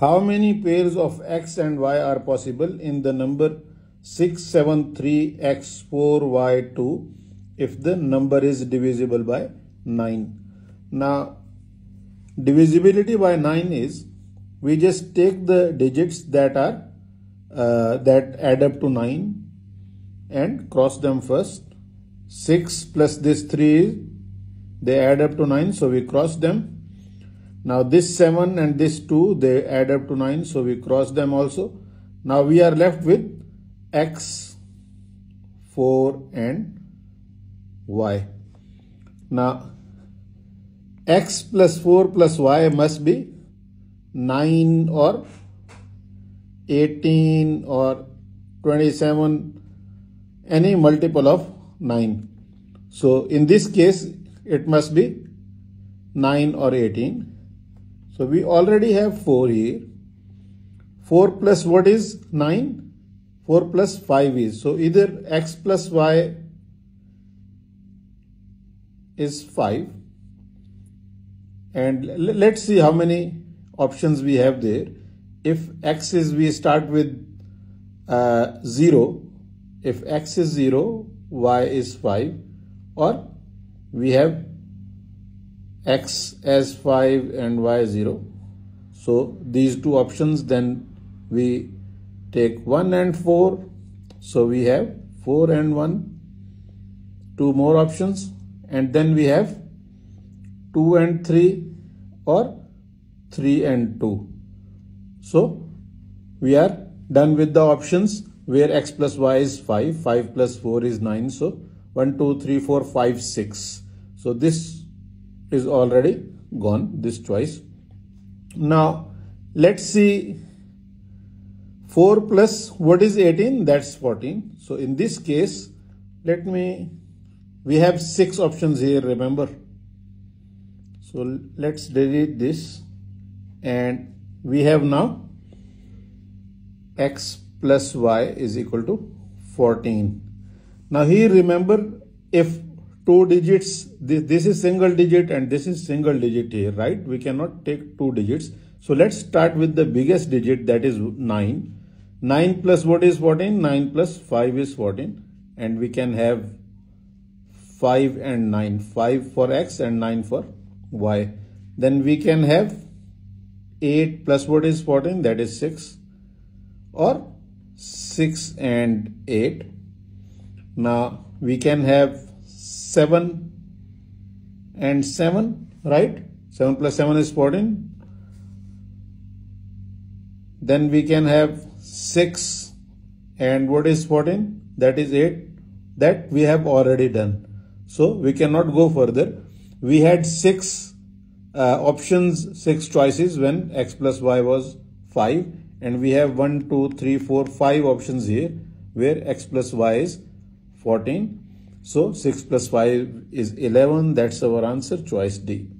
How many pairs of x and y are possible in the number 6, 7, 3, x, 4, y, 2 if the number is divisible by 9? Now, divisibility by 9 is we just take the digits that are that add up to 9 and cross them first. 6 plus this 3, they add up to 9, so we cross them. Now this 7 and this 2, they add up to 9, so we cross them also. Now we are left with x, 4 and y. Now x plus 4 plus y must be 9 or 18 or 27, any multiple of 9. So in this case it must be 9 or 18. So we already have 4 here. 4 plus what is 9? 4 plus 5 is. So either x plus y is 5. And let's see how many options we have there. If x is, we start with 0. If x is 0, y is 5. Or we have x as 5 and y 0. So these two options, then we take 1 and 4. So we have 4 and 1. Two more options. And then we have 2 and 3 or 3 and 2. So we are done with the options where x plus y is 5, 5 plus 4 is 9. So 1, 2, 3, 4, 5, 6. So this is already gone, this choice. Now let's see 4 plus what is 18? That's 14. So in this case, we have 6 options here, remember. So let's delete this, and we have now x plus y is equal to 14. Now here, remember, if two digits, this is single digit and this is single digit here, right? We cannot take two digits. So let's start with the biggest digit, that is 9. 9 plus what is 14? 9 plus 5 is 14. And we can have 5 and 9. 5 for x and 9 for y. Then we can have 8 plus what is 14? That is 6. Or 6 and 8. Now we can have 7 and 7, right? 7 plus 7 is 14. Then we can have 6 and what is 14? That is 8. That we have already done. So we cannot go further. We had 6 options, 6 choices when x plus y was 5. And we have 1, 2, 3, 4, 5 options here where x plus y is 14. So 6 plus 5 is 11. That's our answer, choice D.